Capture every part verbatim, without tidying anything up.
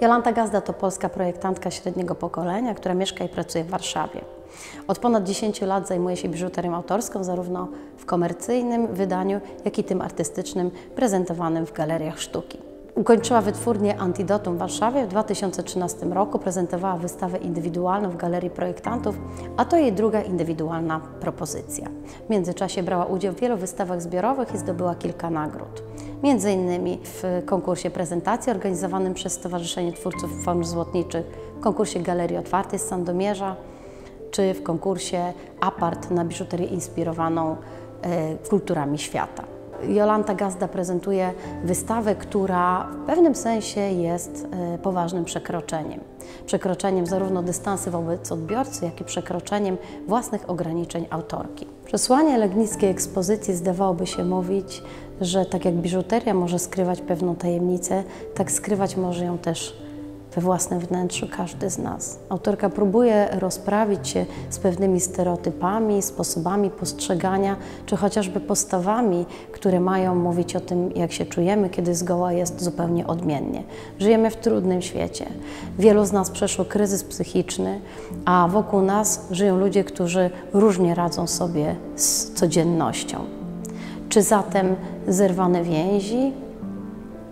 Jolanta Gazda to polska projektantka średniego pokolenia, która mieszka i pracuje w Warszawie. Od ponad dziesięciu lat zajmuje się biżuterią autorską, zarówno w komercyjnym wydaniu, jak i tym artystycznym, prezentowanym w galeriach sztuki. Ukończyła wytwórnię Antidotum w Warszawie w dwa tysiące trzynastym roku, prezentowała wystawę indywidualną w Galerii Projektantów, a to jej druga indywidualna propozycja. W międzyczasie brała udział w wielu wystawach zbiorowych i zdobyła kilka nagród. Między innymi w konkursie prezentacji organizowanym przez Stowarzyszenie Twórców Form Złotniczych, w konkursie Galerii Otwartej z Sandomierza, czy w konkursie Apart na biżuterię inspirowaną e, kulturami świata. Jolanta Gazda prezentuje wystawę, która w pewnym sensie jest poważnym przekroczeniem. Przekroczeniem zarówno dystansu wobec odbiorcy, jak i przekroczeniem własnych ograniczeń autorki. Przesłanie legnickiej ekspozycji zdawałoby się mówić, że tak jak biżuteria może skrywać pewną tajemnicę, tak skrywać może ją też we własnym wnętrzu każdy z nas. Autorka próbuje rozprawić się z pewnymi stereotypami, sposobami postrzegania, czy chociażby postawami, które mają mówić o tym, jak się czujemy, kiedy zgoła jest zupełnie odmiennie. Żyjemy w trudnym świecie. Wielu z nas przeszło kryzys psychiczny, a wokół nas żyją ludzie, którzy różnie radzą sobie z codziennością. Czy zatem zerwane więzi,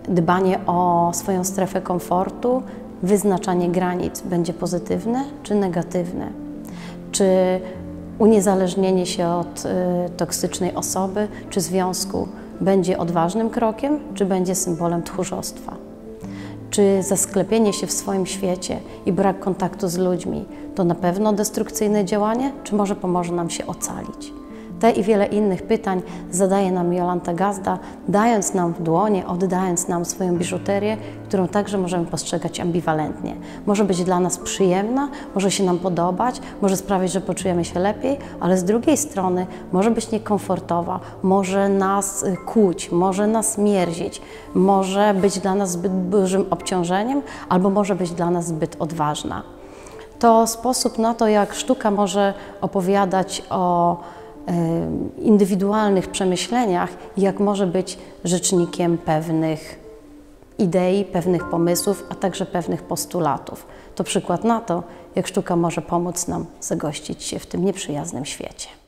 dbanie o swoją strefę komfortu, wyznaczanie granic będzie pozytywne czy negatywne? Czy uniezależnienie się od y, toksycznej osoby czy związku będzie odważnym krokiem, czy będzie symbolem tchórzostwa? Czy zasklepienie się w swoim świecie i brak kontaktu z ludźmi to na pewno destrukcyjne działanie, czy może pomoże nam się ocalić? Te i wiele innych pytań zadaje nam Jolanta Gazda, dając nam w dłonie, oddając nam swoją biżuterię, którą także możemy postrzegać ambiwalentnie. Może być dla nas przyjemna, może się nam podobać, może sprawić, że poczujemy się lepiej, ale z drugiej strony może być niekomfortowa, może nas kłuć, może nas mierzić, może być dla nas zbyt dużym obciążeniem, albo może być dla nas zbyt odważna. To sposób na to, jak sztuka może opowiadać o indywidualnych przemyśleniach, jak może być rzecznikiem pewnych idei, pewnych pomysłów, a także pewnych postulatów. To przykład na to, jak sztuka może pomóc nam zagościć się w tym nieprzyjaznym świecie.